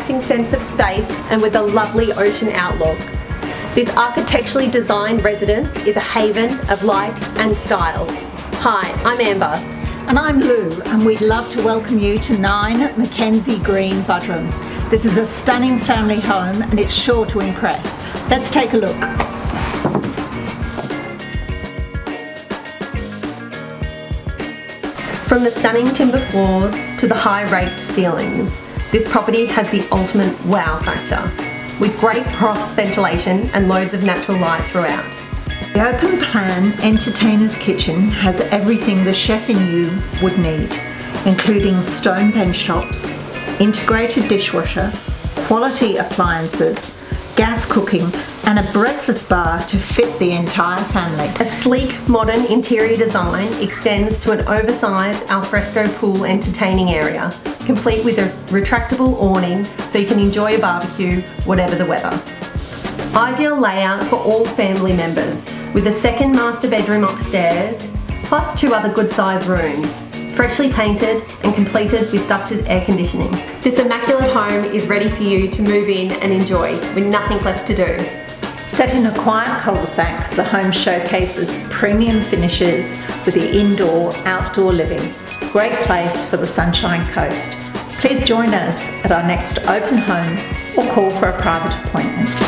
relaxing sense of space and with a lovely ocean outlook. This architecturally designed residence is a haven of light and style. Hi, I'm Amber. And I'm Lou, and we'd love to welcome you to 9 Mackenzie Green, Buderim. This is a stunning family home and it's sure to impress. Let's take a look. From the stunning timber floors to the high raked ceilings, this property has the ultimate wow factor, with great cross ventilation and loads of natural light throughout. The open plan entertainer's kitchen has everything the chef in you would need, including stone bench tops, integrated dishwasher, quality appliances, gas cooking and a breakfast bar to fit the entire family. A sleek, modern interior design extends to an oversized alfresco pool entertaining area, complete with a retractable awning so you can enjoy a barbecue whatever the weather. Ideal layout for all family members, with a second master bedroom upstairs, plus 2 other good-sized rooms, freshly painted and completed with ducted air conditioning. This immaculate home is ready for you to move in and enjoy with nothing left to do. Set in a quiet cul-de-sac, the home showcases premium finishes with the indoor-outdoor living. Great place for the Sunshine Coast. Please join us at our next open home or call for a private appointment.